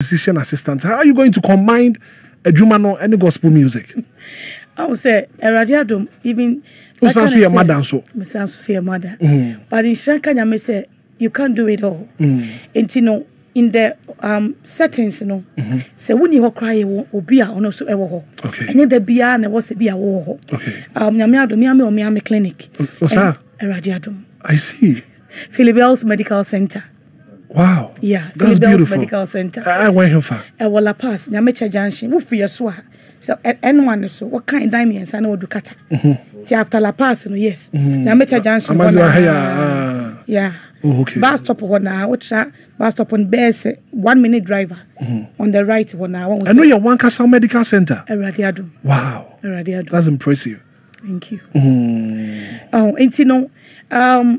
Physician Assistant, how are you going to combine a Jumano and the gospel music? I would say, a radiadum, even. You sound so your mother, so. But in Sri Lanka, I say, you can't do it all. And you know, in the settings, you know, so when you cry, you will be on also a war. Okay. And then the beer and was a beer war. Okay. Miami Clinic. What's that? A radiadum. I see. Philip Health Medical Center. Wow. Yeah, that's Philip Health Medical Center. I went here for. I will pass. Nyamecha Junction. Who free us? So anyone so what kind of diamonds? I know what Dukata. After La Pass, no yes. Nyamecha Junction. Yeah. Oh, okay. Bus stop one now. What's that? Bus stop on base 1 minute driver. On the right one now. I know you're one Castle Medical Center. Eradiado. Wow. Eradiado. That's impressive. Thank you. Oh, and you know,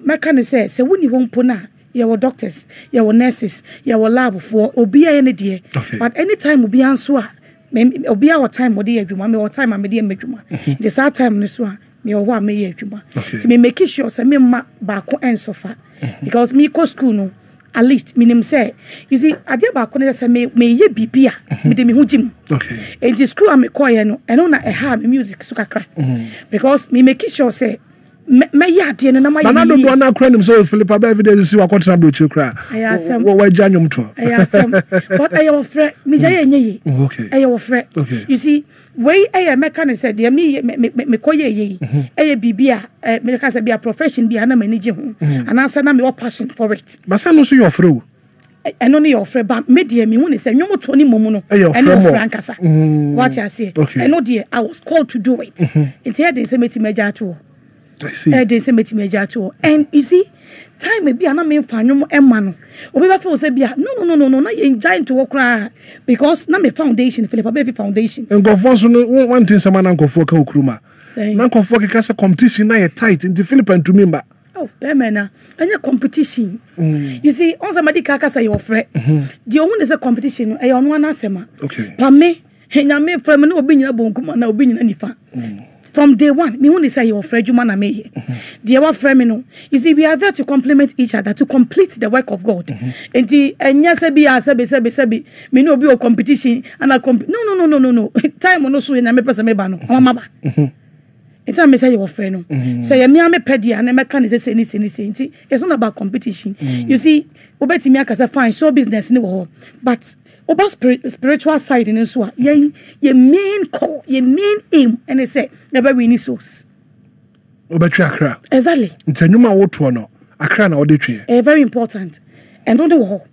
my kind say so when you won't pona. Your doctors, your nurses, your lab for Obia any day. But anytime Obi answer, Obi our time or the Juma, our time I'm the Juma. Just our time Niswa, me or one me Juma. To me make sure say me ma baako and sofa because me go school no at least me nim say you see adia baako ne say me ye bibia me de me ho gym. Okay. And the school am call here no and on a have music so kakra because me make sure say. Okay. You see, way I mechanic said, "Dear me koye ye, I be a profession, be an manager, and I said, I'm your passion for it." But I know so you're through. And only your friend, but me dear, me when say no more Tony Momono, and your friend Casa. What I say, and no dear, I was called to do it. And here they say me to major too. I see. And you see, time may be an amount of no man. No, not enjoying to walk because now my foundation, Philip Baby Foundation. And go for one thing, someone uncle for Kruma. Uncle for Casa competition, I tight into Philip and to member. Oh, Bemena, and your competition. You see, on somebody Kakasa, your friend. The only is a competition, I on one asema. Okay. Pame, and I may from no opinion, no opinion, any fan. From day one, me only say you're afraid you man me. Dear friend, you see, we are there to complement each other, to complete the work of God. And the sebi, me no be competition, and I no. Time on also in a me person me bano, mama. It's time me say you're afraid no. Say me am a pedi and me can say ni. It's not about competition. You see, obeti me akasa fine show business ni wo, but about spiritual side in this one, your main core, your main aim, and they say, never win his souls. Exactly. It's a number one, Accra or the very important. And on the wall,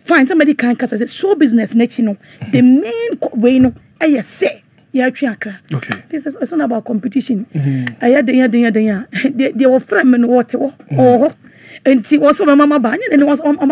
find somebody can cast as a show business, national. The main way, no, I say, yeah, Accra. Okay. This is it's not about competition. I had the friend in water, and she was on my mama, and it was almost.